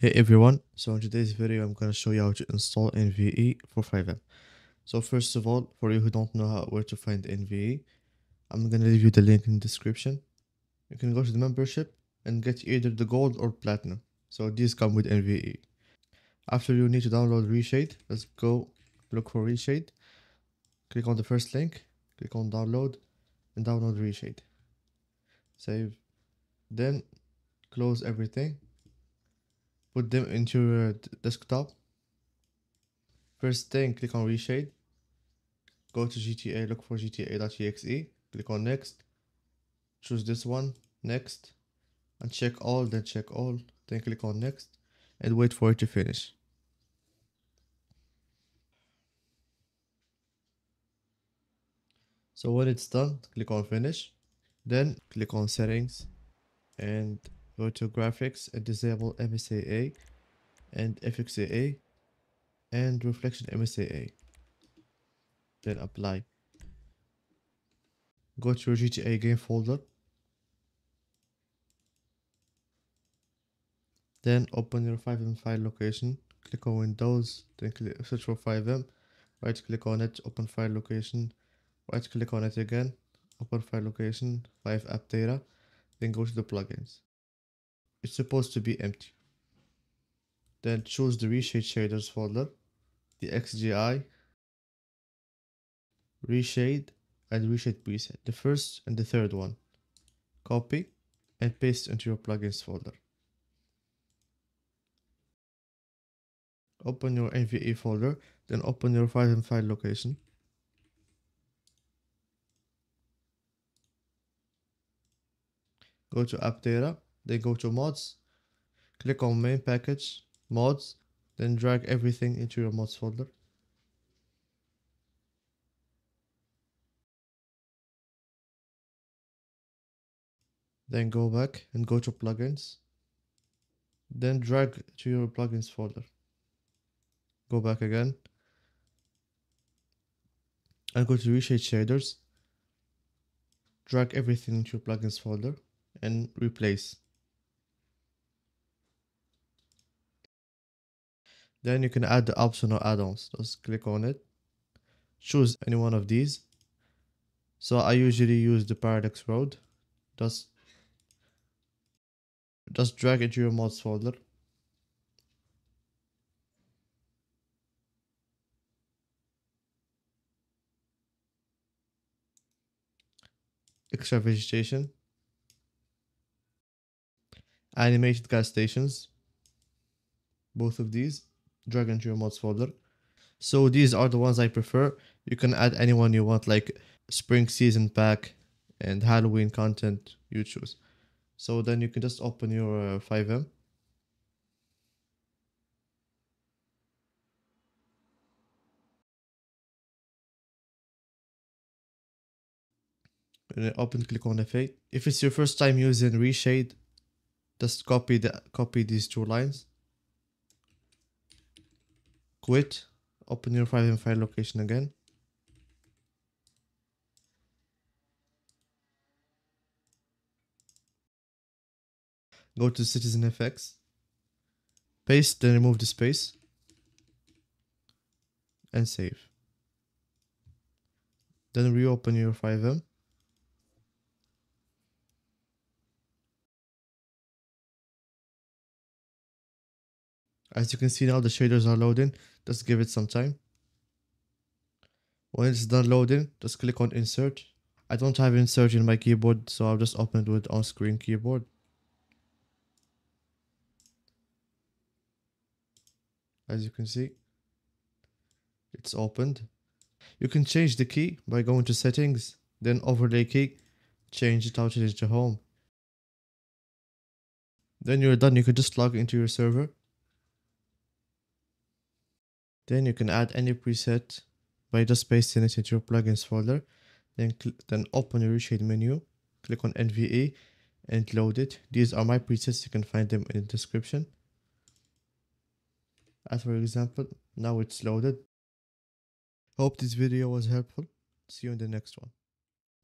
Hey everyone, so in today's video I'm going to show you how to install NVE for FiveM. So first of all, for you who don't know where to find NVE, I'm going to leave you the link in the description. You can go to the membership and get either the gold or platinum. So these come with NVE. After, you need to download Reshade. Let's go look for Reshade. Click on the first link, click on download and download Reshade. Save, then close everything. Put them into your desktop. First thing, click on Reshade. Go to GTA, look for GTA.exe. Click on next. Choose this one, next. And check all, then check all. Then click on next and wait for it to finish. So when it's done, click on finish. Then click on settings and go to graphics and disable MSAA and FXAA and reflection MSAA. Then apply. Go to your GTA game folder. Then open your FiveM file location. Click on Windows. Then search for FiveM. Right click on it. Open file location. Right click on it again. Open file location. Five app data. Then go to the plugins. It's supposed to be empty. Then choose the Reshade shaders folder, the XGI, Reshade, and Reshade preset, the first and the third one. Copy and paste into your plugins folder. Open your NVE folder, then open your FiveM file location. Go to app data. Then go to mods, click on main package, mods, then drag everything into your mods folder. Then go back and go to plugins, then drag to your plugins folder. Go back again and go to Reshade shaders, drag everything into your plugins folder and replace. Then you can add the optional add-ons. Just click on it. Choose any one of these. So I usually use the Paradox Road. Just drag it to your mods folder. Extra vegetation. Animated gas stations. Both of these. Drag into your mods folder. So these are the ones I prefer. You can add anyone you want, like spring season pack and Halloween content, you choose. So then you can just open your FiveM. And then open, click on F8. If it's your first time using Reshade, just copy these two lines. Quit, open your FiveM file location again. Go to CitizenFX, paste, then remove the space and save. Then reopen your FiveM. As you can see now, the shaders are loading. Just give it some time. When it's done loading, just click on insert. I don't have insert in my keyboard, so I'll just open it with on-screen keyboard. As you can see, it's opened. You can change the key by going to settings, then overlay key, change it out to home. Then you're done. You can just log into your server. Then you can add any preset by just pasting it into your plugins folder. Then open your Reshade menu, click on NVE and load it. These are my presets. You can find them in the description. As for example, now it's loaded. Hope this video was helpful. See you in the next one.